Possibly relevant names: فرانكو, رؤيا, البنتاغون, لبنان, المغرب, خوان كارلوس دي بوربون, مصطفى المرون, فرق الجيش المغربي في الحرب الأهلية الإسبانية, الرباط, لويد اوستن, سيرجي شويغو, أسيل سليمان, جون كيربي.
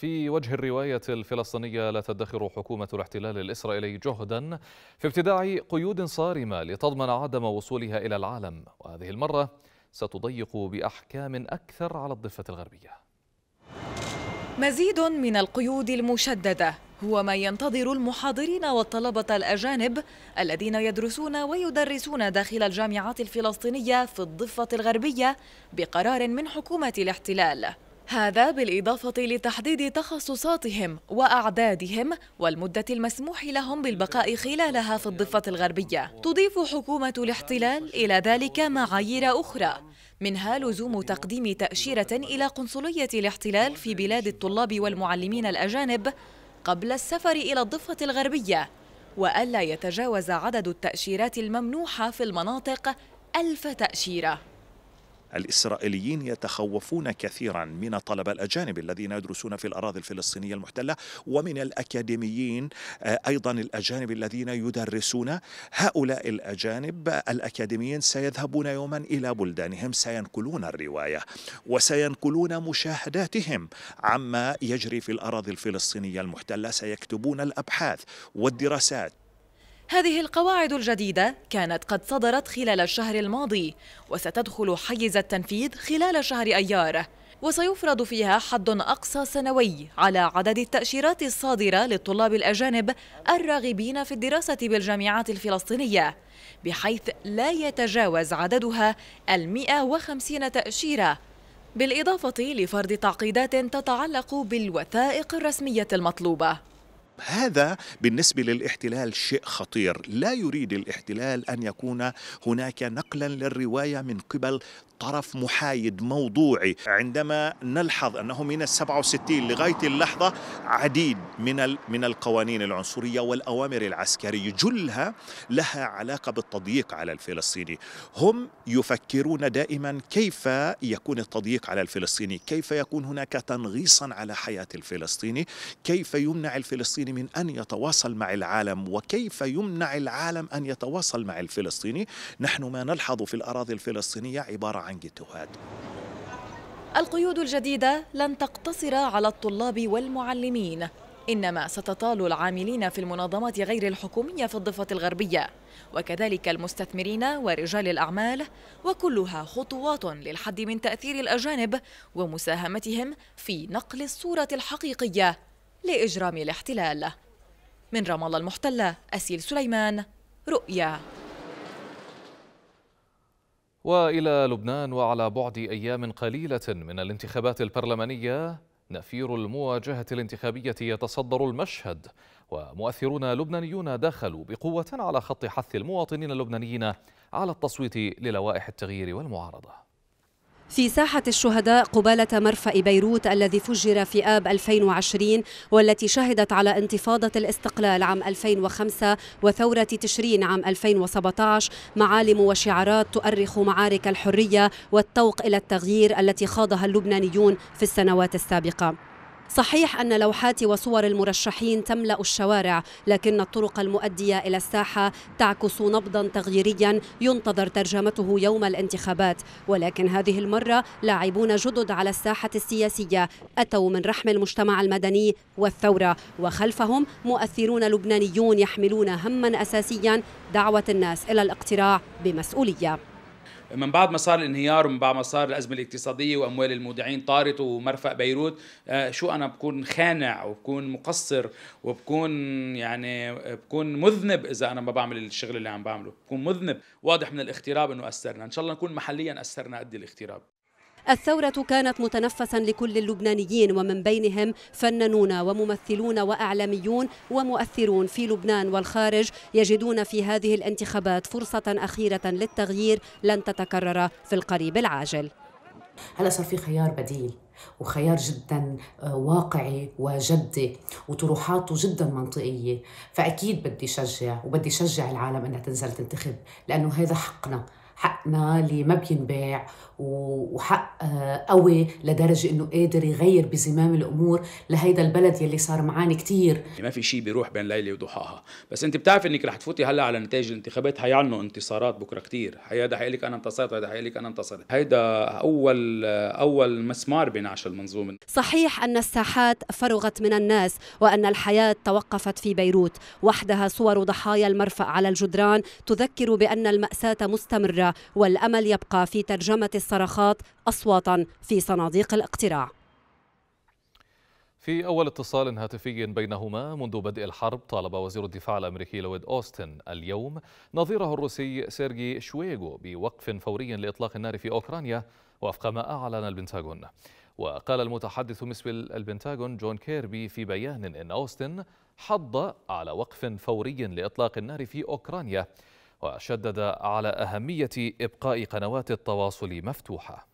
في وجه الرواية الفلسطينية، لا تدخر حكومة الاحتلال الإسرائيلي جهدا في ابتداع قيود صارمة لتضمن عدم وصولها إلى العالم، وهذه المرة ستضيق بأحكام أكثر على الضفة الغربية. مزيد من القيود المشددة هو ما ينتظر المحاضرين والطلبة الأجانب الذين يدرسون ويدرسون داخل الجامعات الفلسطينية في الضفة الغربية بقرار من حكومة الاحتلال، هذا بالإضافة لتحديد تخصصاتهم وأعدادهم والمدة المسموح لهم بالبقاء خلالها في الضفة الغربية. تضيف حكومة الاحتلال إلى ذلك معايير أخرى، منها لزوم تقديم تأشيرة إلى قنصلية الاحتلال في بلاد الطلاب والمعلمين الأجانب قبل السفر إلى الضفة الغربية، وألا يتجاوز عدد التأشيرات الممنوحة في المناطق 1000 تأشيرة. الإسرائيليين يتخوفون كثيرا من الطلبة الأجانب الذين يدرسون في الأراضي الفلسطينية المحتلة، ومن الأكاديميين أيضا الأجانب الذين يدرسون. هؤلاء الأجانب الأكاديميين سيذهبون يوما إلى بلدانهم، سينقلون الرواية وسينقلون مشاهداتهم عما يجري في الأراضي الفلسطينية المحتلة، سيكتبون الأبحاث والدراسات. هذه القواعد الجديدة كانت قد صدرت خلال الشهر الماضي، وستدخل حيز التنفيذ خلال شهر أيار، وسيفرض فيها حد أقصى سنوي على عدد التأشيرات الصادرة للطلاب الأجانب الراغبين في الدراسة بالجامعات الفلسطينية، بحيث لا يتجاوز عددها 150 تأشيرة، بالإضافة لفرض تعقيدات تتعلق بالوثائق الرسمية المطلوبة. هذا بالنسبة للاحتلال شيء خطير، لا يريد الاحتلال أن يكون هناك نقلا للرواية من قبل طرف محايد موضوعي. عندما نلحظ أنه من 67 لغاية اللحظة عديد من القوانين العنصرية والأوامر العسكرية جلها لها علاقة بالتضييق على الفلسطيني، هم يفكرون دائما كيف يكون التضييق على الفلسطيني، كيف يكون هناك تنغيصا على حياة الفلسطيني، كيف يمنع الفلسطيني من أن يتواصل مع العالم، وكيف يمنع العالم أن يتواصل مع الفلسطيني. نحن ما نلحظ في الأراضي الفلسطينية عبارة عن القيود الجديدة لن تقتصر على الطلاب والمعلمين، إنما ستطال العاملين في المنظمات غير الحكومية في الضفة الغربية، وكذلك المستثمرين ورجال الأعمال، وكلها خطوات للحد من تأثير الأجانب ومساهمتهم في نقل الصورة الحقيقية لإجرام الاحتلال. من رام الله المحتلة، أسيل سليمان، رؤيا. وإلى لبنان، وعلى بعد أيام قليلة من الانتخابات البرلمانية نفير المواجهة الانتخابية يتصدر المشهد، ومؤثرون لبنانيون دخلوا بقوة على خط حث المواطنين اللبنانيين على التصويت للوائح التغيير والمعارضة. في ساحة الشهداء قبالة مرفأ بيروت الذي فجر في آب 2020 والتي شهدت على انتفاضة الاستقلال عام 2005 وثورة تشرين عام 2017، معالم وشعارات تؤرخ معارك الحرية والتوق إلى التغيير التي خاضها اللبنانيون في السنوات السابقة. صحيح أن لوحات وصور المرشحين تملأ الشوارع، لكن الطرق المؤدية إلى الساحة تعكس نبضاً تغييرياً ينتظر ترجمته يوم الانتخابات، ولكن هذه المرة لاعبون جدد على الساحة السياسية أتوا من رحم المجتمع المدني والثورة، وخلفهم مؤثرون لبنانيون يحملون هماً أساسياً، دعوة الناس إلى الاقتراع بمسؤولية. من بعد ما صار الانهيار ومن بعد ما صار الأزمة الاقتصادية وأموال المودعين طارت ومرفأ بيروت، شو أنا بكون خانع وبكون مقصر وبكون بكون مذنب إذا أنا ما بعمل الشغل اللي عم بعمله، بكون مذنب. واضح من الاغتراب إنه أثرنا، إن شاء الله نكون محليا أثرنا قد الاغتراب. الثورة كانت متنفسا لكل اللبنانيين، ومن بينهم فنانون وممثلون وأعلاميون ومؤثرون في لبنان والخارج، يجدون في هذه الانتخابات فرصة أخيرة للتغيير لن تتكرر في القريب العاجل. هلا صار في خيار بديل، وخيار جدا واقعي وجدي، وطروحاته جدا منطقية، فأكيد بدي شجع العالم أنها تنزل تنتخب، لأنه هذا حقنا، حقنا اللي ما بينباع، وحق قوي لدرجة انه قادر يغير بزمام الامور لهيدا البلد يلي صار معاني كتير. ما في شيء بيروح بين ليلة وضحاها، بس انت بتعرف انك رح تفوتي هلا على نتائج الانتخابات، حيعلنوا انتصارات بكره كتير، هيدا حيقلك انا انتصرت، هيدا حيقلك انا انتصرت، هيدا اول مسمار بنعش المنظومة. صحيح ان الساحات فرغت من الناس وان الحياة توقفت في بيروت، وحدها صور ضحايا المرفأ على الجدران تذكر بان المأساة مستمرة والامل يبقى في ترجمة الصرخات أصواتاً في صناديق الاقتراع. في أول اتصال هاتفي بينهما منذ بدء الحرب، طالب وزير الدفاع الأمريكي لويد اوستن اليوم نظيره الروسي سيرجي شويغو بوقف فوري لإطلاق النار في أوكرانيا وفق ما أعلن البنتاغون. وقال المتحدث مثل البنتاغون جون كيربي في بيان إن اوستن حض على وقف فوري لإطلاق النار في أوكرانيا، وشدد على أهمية إبقاء قنوات التواصل مفتوحة.